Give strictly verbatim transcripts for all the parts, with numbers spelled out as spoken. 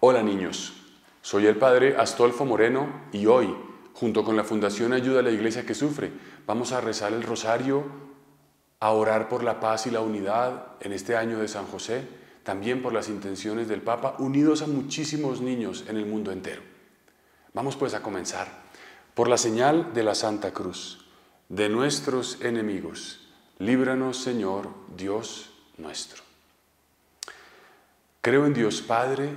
Hola niños, soy el padre Astolfo Moreno y hoy, junto con la Fundación Ayuda a la Iglesia que Sufre, vamos a rezar el rosario, a orar por la paz y la unidad en este año de San José, también por las intenciones del Papa, unidos a muchísimos niños en el mundo entero. Vamos pues a comenzar por la señal de la Santa Cruz, de nuestros enemigos. Líbranos, Señor, Dios nuestro. Creo en Dios Padre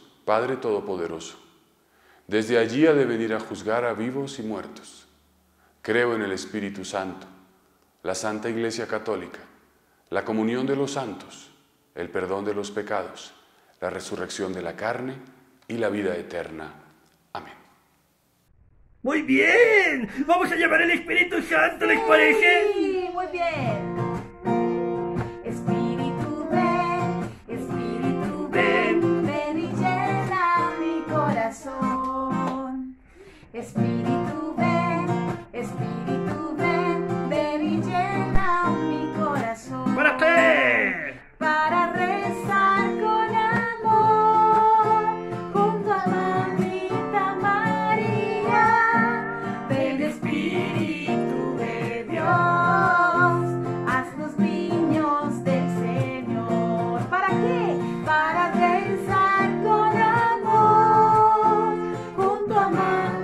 Padre Todopoderoso. Desde allí ha de venir a juzgar a vivos y muertos. Creo en el Espíritu Santo, la Santa Iglesia Católica, la comunión de los santos, el perdón de los pecados, la resurrección de la carne y la vida eterna. Amén. ¡Muy bien! ¡Vamos a llamar al Espíritu Santo! ¿Les parece? Sí, muy bien. Espíritu, ven, Espíritu, ven, ven y llena mi corazón. ¿Para qué? Para rezar con amor, junto a mamita María. Ven Espíritu de Dios, haznos niños del Señor. ¿Para qué? Para rezar con amor, junto a mamita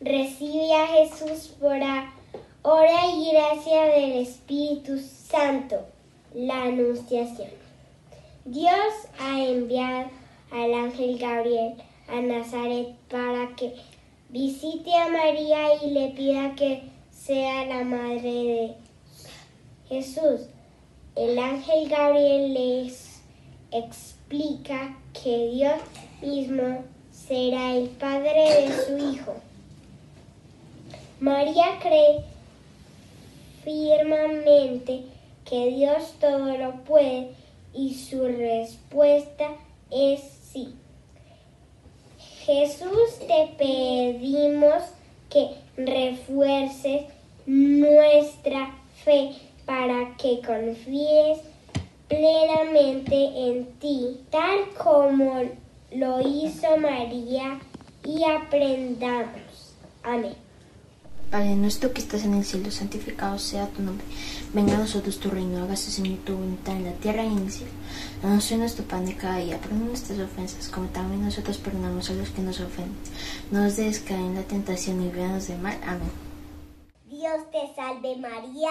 recibe a Jesús por obra y gracia del Espíritu Santo. La Anunciación. Dios ha enviado al ángel Gabriel a Nazaret para que visite a María y le pida que sea la madre de Jesús. El ángel Gabriel les explica que Dios mismo será el padre de su hijo. María cree firmemente que Dios todo lo puede y su respuesta es sí. Jesús, te pedimos que refuerces nuestra fe para que confíes plenamente en ti, tal como lo hizo María, y aprendamos. Amén. Padre nuestro que estás en el cielo, santificado sea tu nombre. Venga a nosotros tu reino, hágase Señor tu voluntad en la tierra y en el cielo. Danos hoy nuestro pan de cada día, perdona nuestras ofensas, como también nosotros perdonamos a los que nos ofenden. No nos dejes caer en la tentación y líbranos del mal. Amén. Dios te salve María,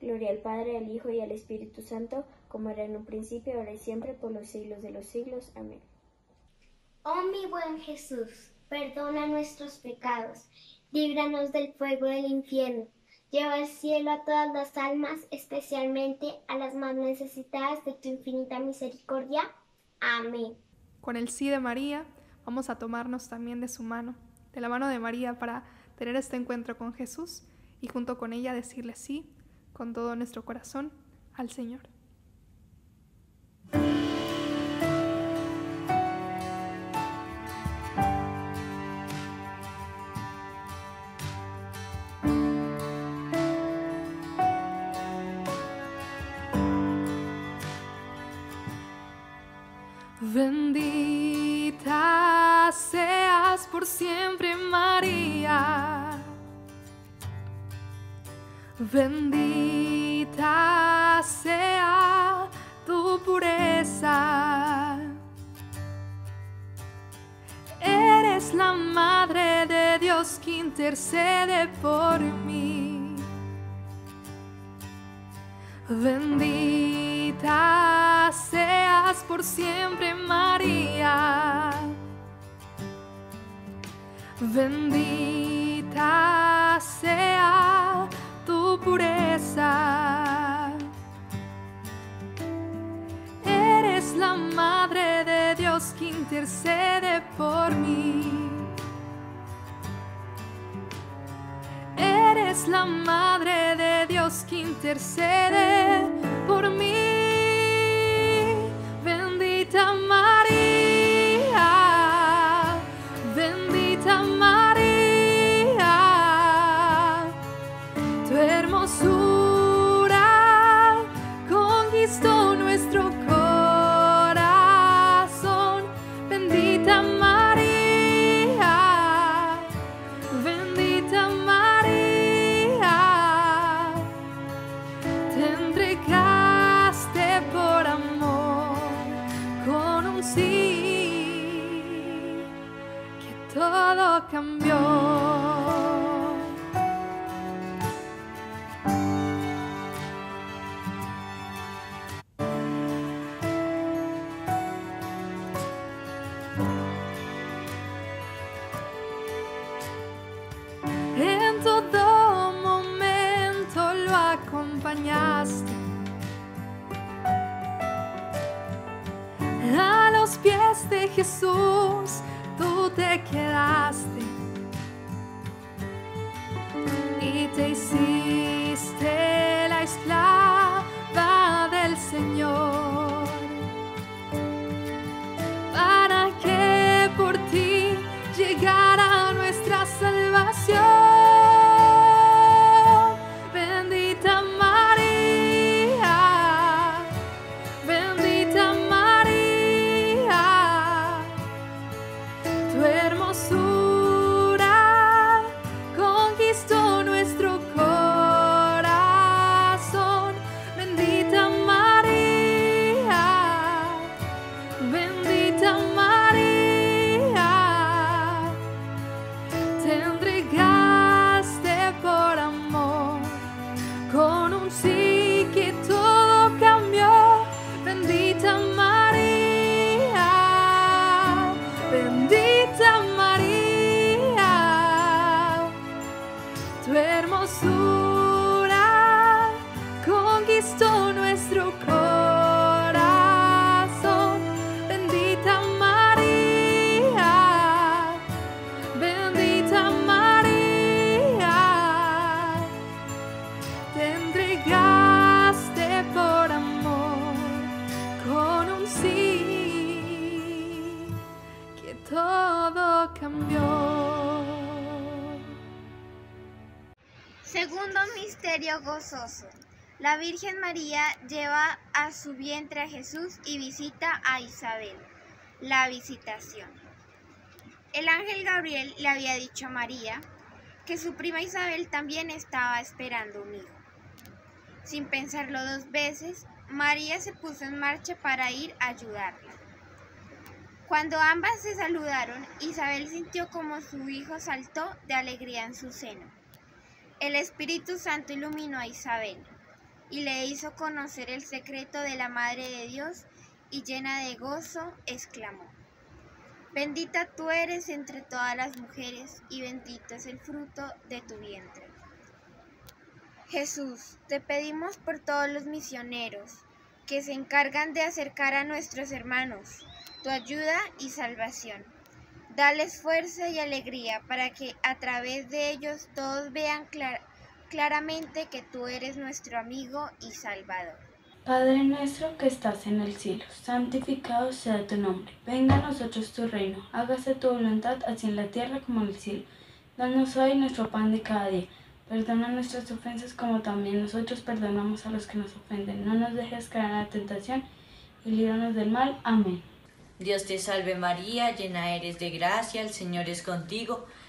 Gloria al Padre, al Hijo y al Espíritu Santo, como era en un principio, ahora y siempre, por los siglos de los siglos. Amén. Oh mi buen Jesús, perdona nuestros pecados, líbranos del fuego del infierno, lleva al cielo a todas las almas, especialmente a las más necesitadas de tu infinita misericordia. Amén. Con el sí de María, vamos a tomarnos también de su mano, de la mano de María, para tener este encuentro con Jesús y junto con ella decirle sí, con todo nuestro corazón, al Señor. Bendita seas por siempre, María. Bendita sea tu pureza. Eres la Madre de Dios que intercede por mí. Bendita seas por siempre, María. Bendita sea tu pureza. Eres la Madre de Dios que intercede por mí. Eres la Madre de Dios que intercede por mí. Bendita María, bendita María, nuestro corazón. Bendita María, bendita María, te entregaste por amor con un sí que todo cambió. A los pies de Jesús tú te quedaste y te hiciste la esclava del Señor para que por ti hermosura conquistó nuestro corazón. Bendita María, bendita María, te entregaste por amor con un sí que todo cambió. Segundo misterio gozoso. La Virgen María lleva a su vientre a Jesús y visita a Isabel. La visitación. El ángel Gabriel le había dicho a María que su prima Isabel también estaba esperando un hijo. Sin pensarlo dos veces, María se puso en marcha para ir a ayudarla. Cuando ambas se saludaron, Isabel sintió como su hijo saltó de alegría en su seno. El Espíritu Santo iluminó a Isabel y le hizo conocer el secreto de la Madre de Dios, y llena de gozo exclamó: Bendita tú eres entre todas las mujeres y bendito es el fruto de tu vientre. Jesús, te pedimos por todos los misioneros que se encargan de acercar a nuestros hermanos tu ayuda y salvación. Dales fuerza y alegría para que a través de ellos todos vean clar- claramente que tú eres nuestro amigo y salvador. Padre nuestro que estás en el cielo, santificado sea tu nombre. Venga a nosotros tu reino, hágase tu voluntad así en la tierra como en el cielo. Danos hoy nuestro pan de cada día. Perdona nuestras ofensas como también nosotros perdonamos a los que nos ofenden. No nos dejes caer en la tentación y líbranos del mal. Amén. Dios te salve María, llena eres de gracia, el Señor es contigo,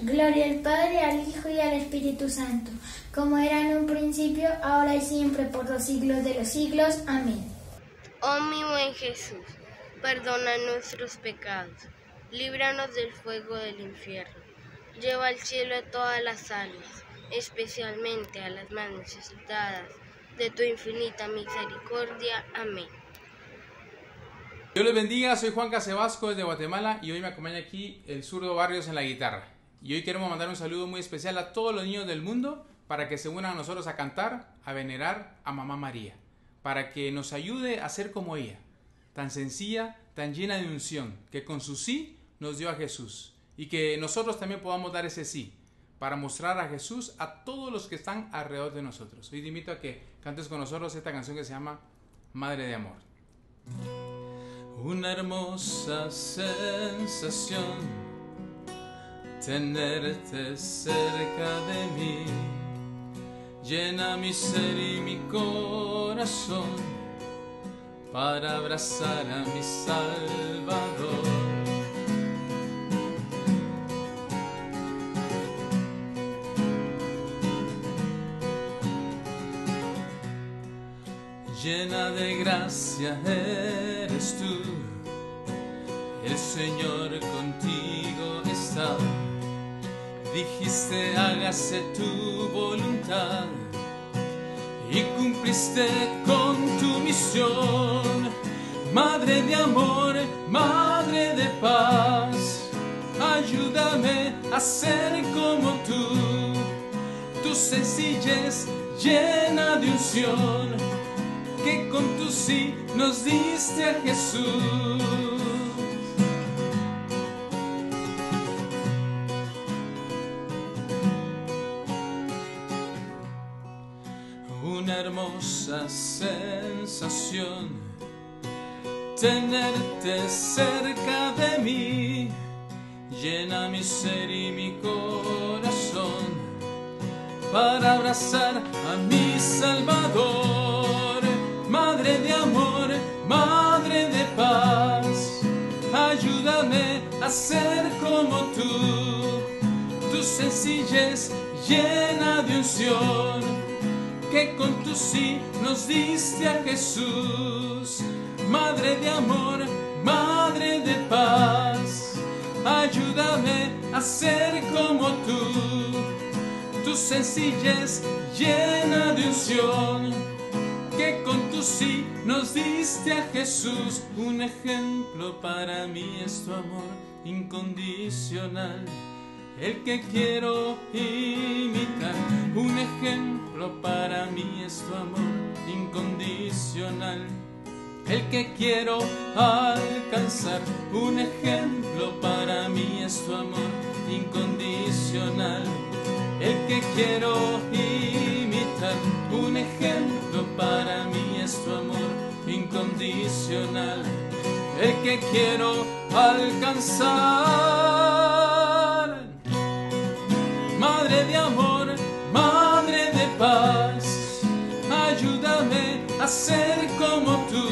Gloria al Padre, al Hijo y al Espíritu Santo, como era en un principio, ahora y siempre, por los siglos de los siglos. Amén. Oh mi buen Jesús, perdona nuestros pecados, líbranos del fuego del infierno. Lleva al cielo a todas las almas, especialmente a las más necesitadas de tu infinita misericordia. Amén. Dios les bendiga, soy Juan Casevasco desde Guatemala y hoy me acompaña aquí el zurdo Barrios en la guitarra. Y hoy queremos mandar un saludo muy especial a todos los niños del mundo para que se unan a nosotros a cantar, a venerar a Mamá María, para que nos ayude a ser como ella, tan sencilla, tan llena de unción, que con su sí nos dio a Jesús. Y que nosotros también podamos dar ese sí, para mostrar a Jesús a todos los que están alrededor de nosotros. Hoy te invito a que cantes con nosotros esta canción que se llama Madre de Amor. Una hermosa sensación, tenerte cerca de mí, llena mi ser y mi corazón, para abrazar a mi Salvador. Llena de gracia eres tú, el Señor contigo está. Dijiste hágase tu voluntad y cumpliste con tu misión. Madre de amor, madre de paz, ayúdame a ser como tú. Tu sencillez llena de unción, que con tu sí nos diste a Jesús. Una hermosa sensación, tenerte cerca de mí, llena mi ser y mi corazón, para abrazar a mi Salvador. Madre de amor, madre de paz, ayúdame a ser como tú. Tu sencillez llena de unción, que con tu sí nos diste a Jesús. Madre de amor, madre de paz, ayúdame a ser como tú. Tu sencillez llena de unción, que con tu sí nos diste a Jesús. Un ejemplo para mí es tu amor incondicional, el que quiero imitar. Un ejemplo para mí es tu amor incondicional, el que quiero alcanzar. Un ejemplo para mí es tu amor incondicional, el que quiero imitar. Un ejemplo para mí es tu amor incondicional, el que quiero alcanzar. Madre de amor, madre de paz, ayúdame a ser como tú.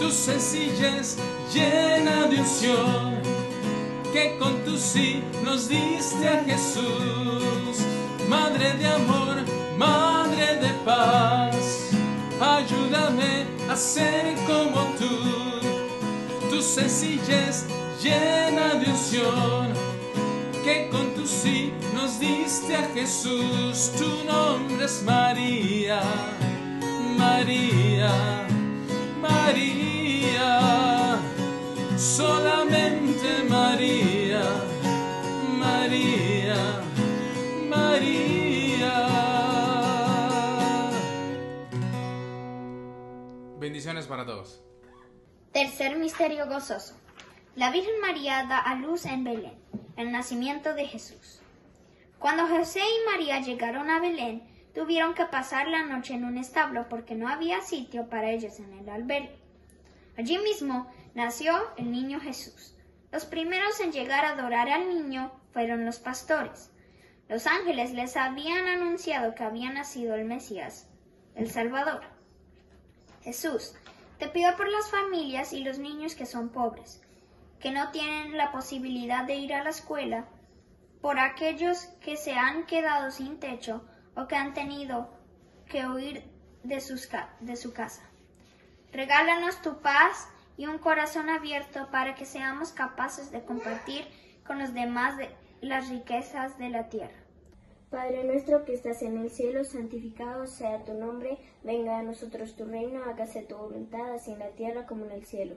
Tu sencillez llena de unción, que con tu sí nos diste a Jesús. Madre de amor, madre de paz, ayúdame a ser como tú. Tu sencillez llena de unción, que con tu sí nos diste a Jesús. Tu nombre es María, María, María, solamente María, María, María. Bendiciones para todos. Tercer misterio gozoso. La Virgen María da a luz en Belén, el nacimiento de Jesús. Cuando José y María llegaron a Belén, tuvieron que pasar la noche en un establo porque no había sitio para ellos en el albergue. Allí mismo nació el niño Jesús. Los primeros en llegar a adorar al niño fueron los pastores. Los ángeles les habían anunciado que había nacido el Mesías, el Salvador. Jesús, te pido por las familias y los niños que son pobres, que no tienen la posibilidad de ir a la escuela, por aquellos que se han quedado sin techo o que han tenido que huir de, sus, de su casa. Regálanos tu paz y un corazón abierto para que seamos capaces de compartir con los demás de las riquezas de la tierra. Padre nuestro que estás en el cielo, santificado sea tu nombre, venga a nosotros tu reino, hágase tu voluntad, así en la tierra como en el cielo.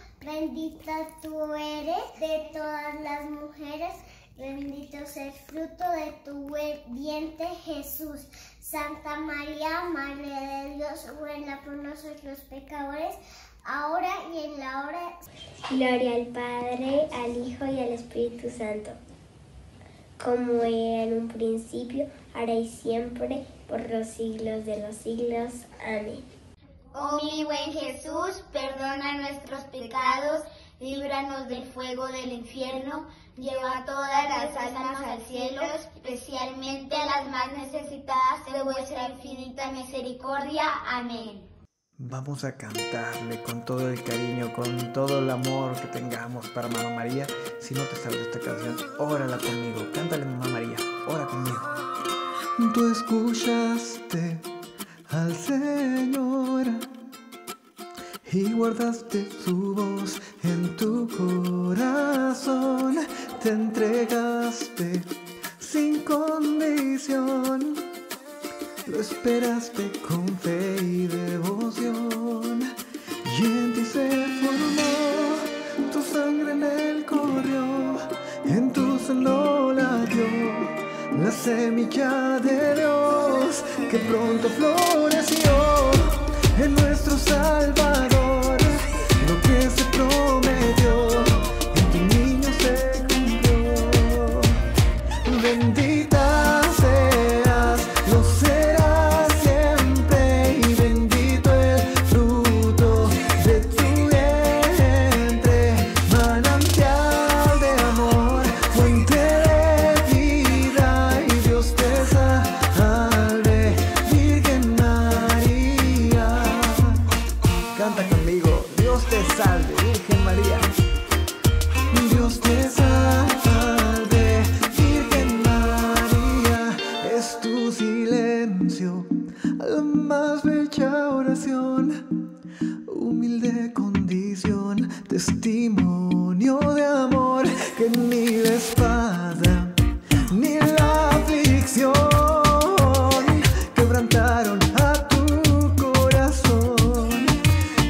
Bendita tú eres de todas las mujeres, bendito es el fruto de tu vientre Jesús. Santa María, Madre de Dios, ruega por nosotros los pecadores, ahora y en la hora. Gloria al Padre, al Hijo y al Espíritu Santo, como era en un principio, ahora y siempre, por los siglos de los siglos. Amén. Oh mi buen Jesús, perdona nuestros pecados, líbranos del fuego del infierno, lleva a todas las almas al cielo, especialmente a las más necesitadas de vuestra infinita misericordia. Amén. Vamos a cantarle con todo el cariño, con todo el amor que tengamos para Mamá María. Si no te sabes esta canción, órala conmigo. Cántale Mamá María, ora conmigo. Tú escuchaste al Señor y guardaste su voz en tu corazón, te entregaste sin condición, lo esperaste con fe y devoción, y en ti se formó, tu sangre en él corrió, en tu seno latió la semilla de Dios que pronto floreció en nuestro Salvador. Lo que se prometió en tu niño se cumplió. Bendita seas los Canta conmigo. Dios te salve, Virgen María. Dios te salve, Virgen María. Es tu silencio la más bella oración, humilde condición, testimonio de amor, que ni la espada ni la aflicción quebrantaron a tu corazón.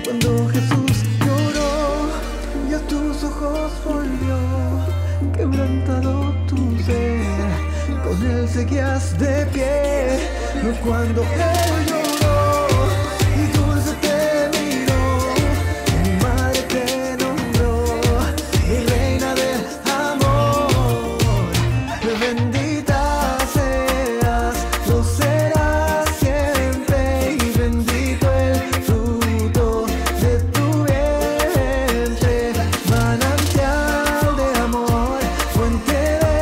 Cuando Jesús lloró y a tus ojos volvió, quebrantado tu ser, con él seguías de pie. No cuando él lloró y dulce te miró, mi madre te nombró, mi reina del amor. Bendita seas, lo serás siempre, y bendito el fruto de tu vientre. Manantial de amor, fuente de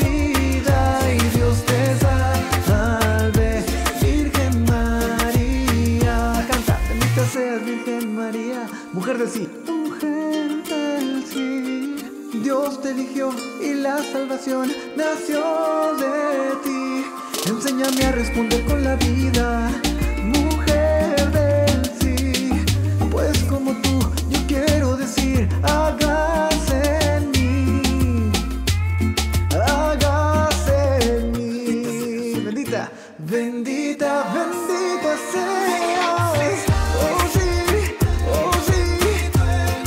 vida, y Dios te salve, Virgen María. Canta, bendita seas, Virgen María, mujer del sí, mujer del sí. Dios te eligió y la salvación nació de ti. Enséñame a responder con la vida, mujer del sí. Pues como tú, yo quiero decir, hágase en mí, hágase en mí. Bendita, bendita, bendita seas. Oh sí, oh sí,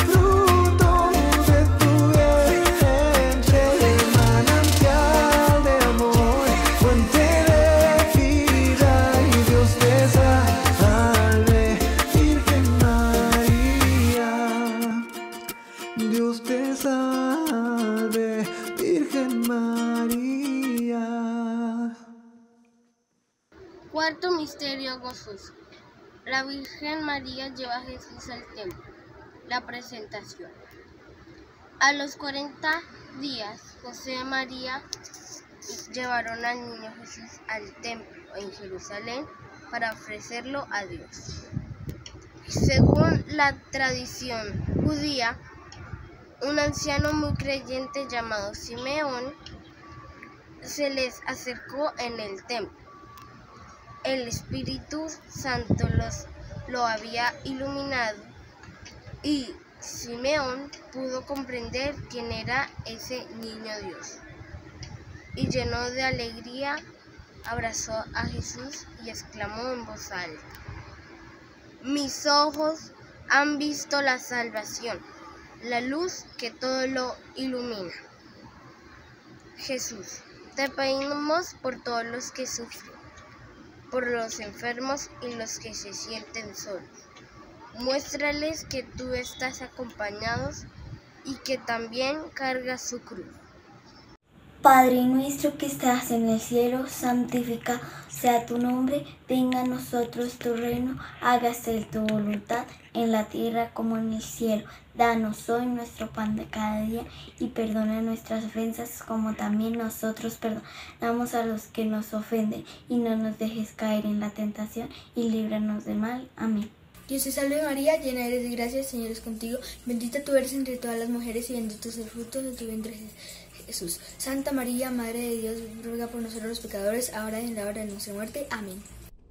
fruto de tu vientre, manantial de amor, fuente de vida, y Dios te salve, Virgen María. Dios te salve, Virgen María. Cuarto misterio gozoso. La Virgen María lleva a Jesús al templo. La presentación. A los cuarenta días, José y María llevaron al niño Jesús al templo en Jerusalén para ofrecerlo a Dios. Según la tradición judía, un anciano muy creyente llamado Simeón se les acercó en el templo. El Espíritu Santo los, lo había iluminado y Simeón pudo comprender quién era ese niño Dios. Y lleno de alegría, abrazó a Jesús y exclamó en voz alta: mis ojos han visto la salvación, la luz que todo lo ilumina. Jesús, te pedimos por todos los que sufren, por los enfermos y los que se sienten solos. Muéstrales que tú estás acompañados y que también cargas su cruz. Padre nuestro que estás en el cielo, santificado sea tu nombre, venga a nosotros tu reino, hágase tu voluntad en la tierra como en el cielo. Danos hoy nuestro pan de cada día y perdona nuestras ofensas como también nosotros perdonamos a los que nos ofenden, y no nos dejes caer en la tentación y líbranos del mal. Amén. Dios te salve María, llena eres de gracia, el Señor es contigo, bendita tú eres entre todas las mujeres y bendito es el fruto de tu vientre Jesús. Santa María, Madre de Dios, ruega por nosotros los pecadores, ahora y en la hora de nuestra muerte. Amén.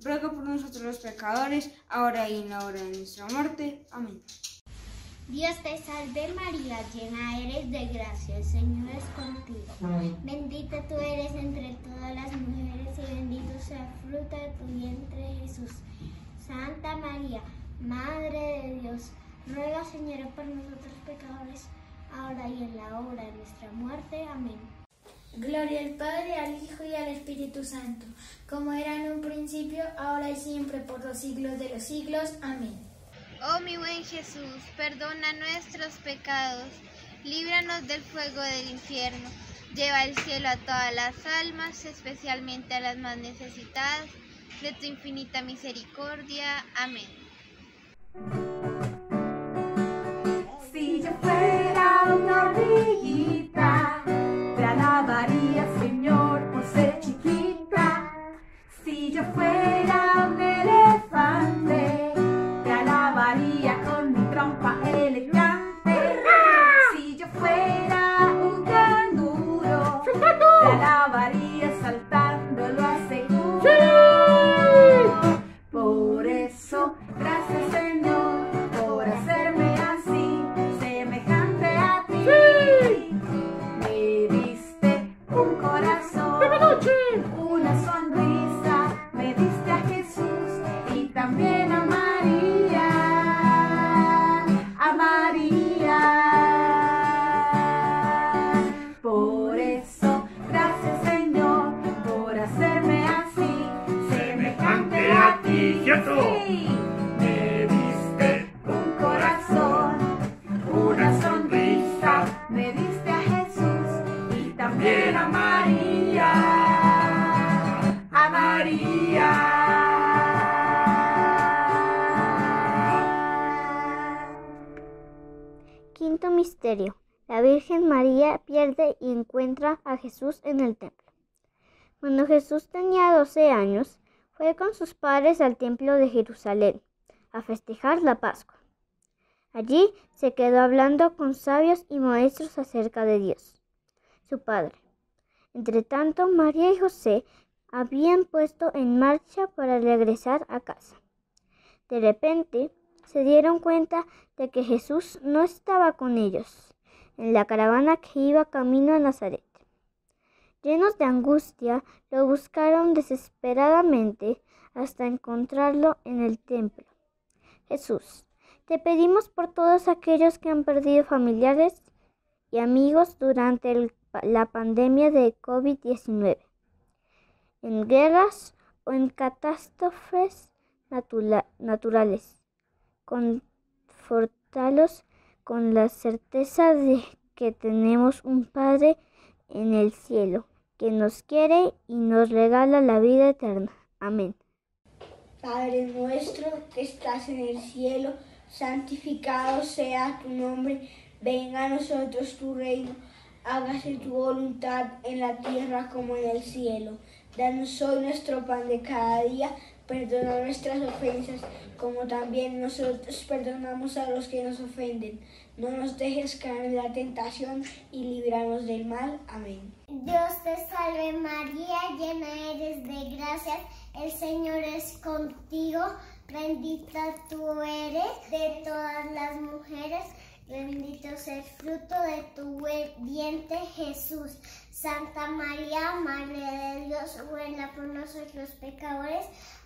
ruega por nosotros los pecadores, ahora y en la hora de nuestra muerte. Amén. Dios te salve María, llena eres de gracia, el Señor es contigo. Amén. Bendita tú eres entre todas las mujeres y bendito sea el fruto de tu vientre Jesús. Santa María, Madre de Dios, ruega Señora por nosotros pecadores, ahora y en la hora de nuestra muerte. Amén. Gloria al Padre, al Hijo y al Espíritu Santo, como era en un principio, ahora y siempre, por los siglos de los siglos. Amén. Oh mi buen Jesús, perdona nuestros pecados, líbranos del fuego del infierno, lleva al cielo a todas las almas, especialmente a las más necesitadas, de tu infinita misericordia. Amén. Si yo fuera una abejita, te alabaría, Señor, por ser chiquita. Si yo fuera un elefante, haría con mi trompa elegante. Si yo fuera un canguro, te alabaría saltándolo a seguro. Por eso, gracias Señor, por hacerme así, semejante a ti. Me diste un corazón, una sonrisa, me diste a Jesús y también a María. Sí. Me diste un corazón, una sonrisa, me diste a Jesús y también a María, a María. Quinto misterio. La Virgen María pierde y encuentra a Jesús en el templo. Cuando Jesús tenía doce años, fue con sus padres al templo de Jerusalén a festejar la Pascua. Allí se quedó hablando con sabios y maestros acerca de Dios, su Padre. Entretanto, María y José habían puesto en marcha para regresar a casa. De repente, se dieron cuenta de que Jesús no estaba con ellos, en la caravana que iba camino a Nazaret. Llenos de angustia, lo buscaron desesperadamente hasta encontrarlo en el templo. Jesús, te pedimos por todos aquellos que han perdido familiares y amigos durante el, la pandemia de COVID diecinueve, en guerras o en catástrofes natura, naturales. Confortalos con la certeza de que tenemos un Padre en el cielo, que nos quiere y nos regala la vida eterna. Amén. Padre nuestro que estás en el cielo, santificado sea tu nombre, venga a nosotros tu reino, hágase tu voluntad en la tierra como en el cielo. Danos hoy nuestro pan de cada día, perdona nuestras ofensas, como también nosotros perdonamos a los que nos ofenden. No nos dejes caer en la tentación y líbranos del mal. Amén. Dios te salve María, llena eres de gracia, el Señor es contigo, bendita tú eres de todas las mujeres, bendito es el fruto de tu vientre, Jesús. Santa María, Madre de Dios, ruega por nosotros pecadores,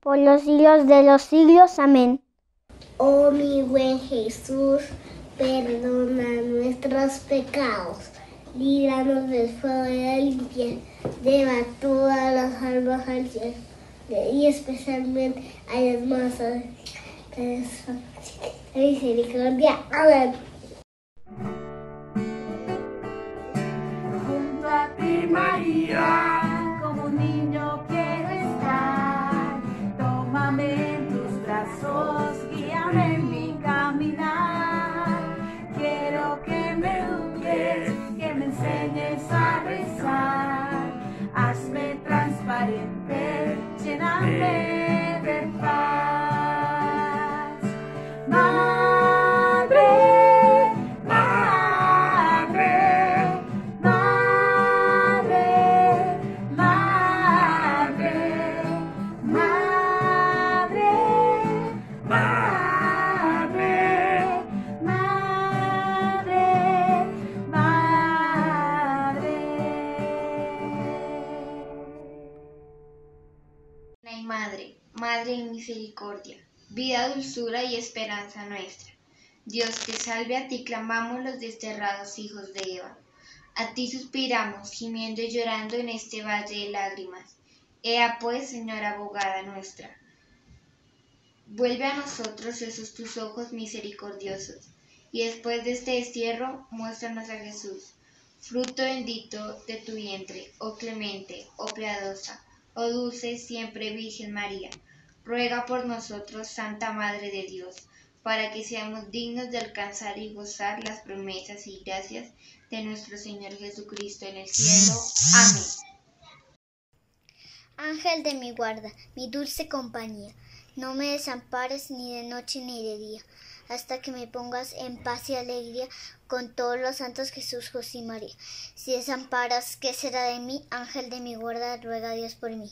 por los siglos de los siglos. Amén. Oh mi buen Jesús, perdona nuestros pecados, líbranos del fuego del infierno, lleva todas las almas al cielo, y especialmente a las más necesitadas de misericordia. Amén. Junto a ti, María, como un niño quiero estar, tómame en tus brazos, guíame en mi caminar, quiero que me eduques, que me enseñes a rezar, hazme transparente, lléname de paz. Madre, Madre, Madre, Madre, Madre, Madre. Madre, Madre de misericordia, vida, dulzura y esperanza nuestra. Dios te salve, a ti clamamos los desterrados hijos de Eva. A ti suspiramos, gimiendo y llorando en este valle de lágrimas. Ea pues, Señora abogada nuestra, vuelve a nosotros esos tus ojos misericordiosos, y después de este destierro, muéstranos a Jesús, fruto bendito de tu vientre, oh clemente, oh piadosa, oh dulce siempre Virgen María, ruega por nosotros, Santa Madre de Dios, para que seamos dignos de alcanzar y gozar las promesas y gracias de nuestro Señor Jesucristo en el cielo. Amén. Ángel de mi guarda, mi dulce compañía, no me desampares ni de noche ni de día, hasta que me pongas en paz y alegría con todos los santos Jesús, José y María. Si desamparas, ¿qué será de mí? Ángel de mi guarda, ruega a Dios por mí.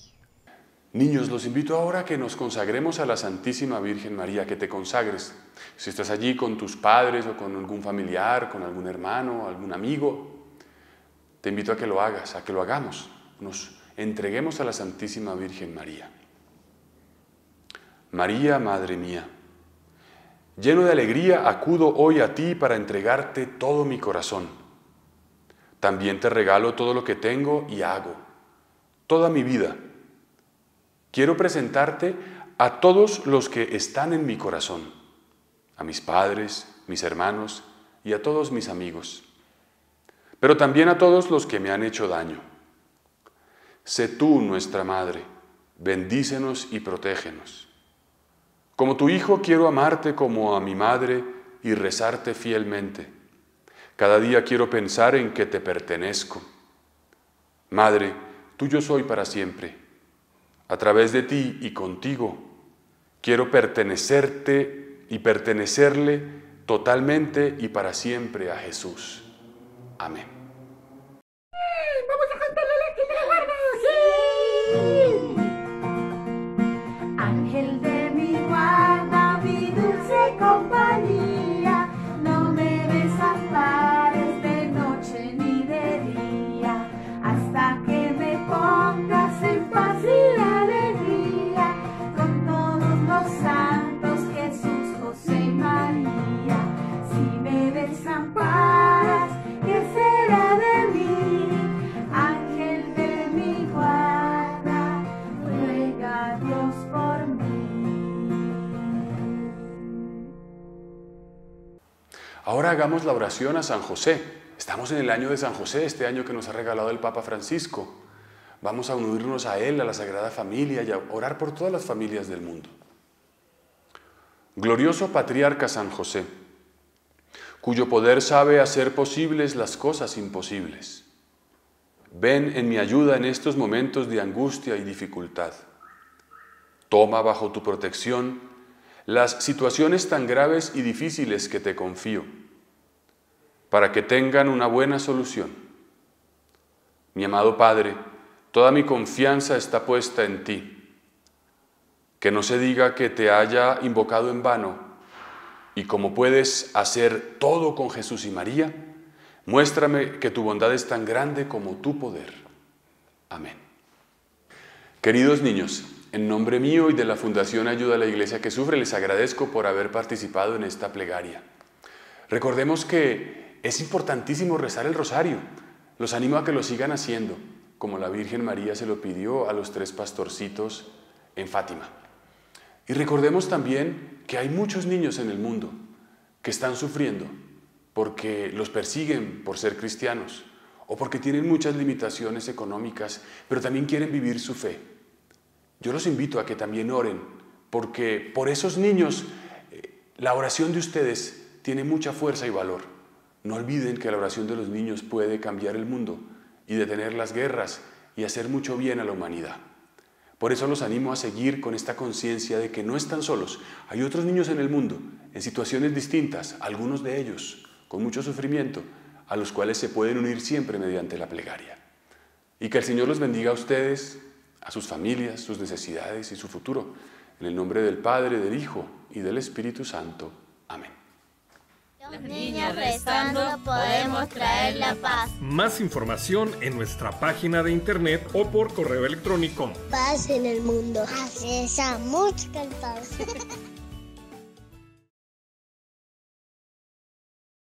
Niños, los invito ahora a que nos consagremos a la Santísima Virgen María, que te consagres. Si estás allí con tus padres o con algún familiar, con algún hermano, algún amigo, te invito a que lo hagas, a que lo hagamos. Nos entreguemos a la Santísima Virgen María. María, Madre mía, lleno de alegría acudo hoy a ti para entregarte todo mi corazón. También te regalo todo lo que tengo y hago, toda mi vida. Quiero presentarte a todos los que están en mi corazón, a mis padres, mis hermanos y a todos mis amigos, pero también a todos los que me han hecho daño. Sé tú nuestra Madre, bendícenos y protégenos. Como tu Hijo quiero amarte como a mi Madre y rezarte fielmente. Cada día quiero pensar en que te pertenezco. Madre, tuyo soy para siempre. A través de ti y contigo, quiero pertenecerte y pertenecerle totalmente y para siempre a Jesús. Amén. ¡Sí! ¡Vamos a cantarle la que me guarda! ¡Sí! Ángel de mi guarda, mi dulce compañía, no me desampares de noche ni de día, hasta que me pongas en paz y ahora hagamos la oración a San José. Estamos en el año de San José, este año que nos ha regalado el Papa Francisco. Vamos a unirnos a él, a la Sagrada Familia y a orar por todas las familias del mundo. Glorioso Patriarca San José, cuyo poder sabe hacer posibles las cosas imposibles, ven en mi ayuda en estos momentos de angustia y dificultad. Toma bajo tu protección las situaciones tan graves y difíciles que te confío, para que tengan una buena solución. Mi amado Padre, toda mi confianza está puesta en ti. Que no se diga que te haya invocado en vano, y como puedes hacer todo con Jesús y María, muéstrame que tu bondad es tan grande como tu poder. Amén. Queridos niños, en nombre mío y de la Fundación Ayuda a la Iglesia que Sufre, les agradezco por haber participado en esta plegaria. Recordemos que es importantísimo rezar el rosario. Los animo a que lo sigan haciendo, como la Virgen María se lo pidió a los tres pastorcitos en Fátima. Y recordemos también que hay muchos niños en el mundo que están sufriendo porque los persiguen por ser cristianos o porque tienen muchas limitaciones económicas, pero también quieren vivir su fe. Yo los invito a que también oren, porque por esos niños la oración de ustedes tiene mucha fuerza y valor. No olviden que la oración de los niños puede cambiar el mundo y detener las guerras y hacer mucho bien a la humanidad. Por eso los animo a seguir con esta conciencia de que no están solos. Hay otros niños en el mundo, en situaciones distintas, algunos de ellos con mucho sufrimiento, a los cuales se pueden unir siempre mediante la plegaria. Y que el Señor los bendiga a ustedes, a sus familias, sus necesidades y su futuro. En el nombre del Padre, del Hijo y del Espíritu Santo. Amén. Los niños rezando podemos traer la paz. Más información en nuestra página de internet o por correo electrónico. Paz en el mundo. Hacemos cantar.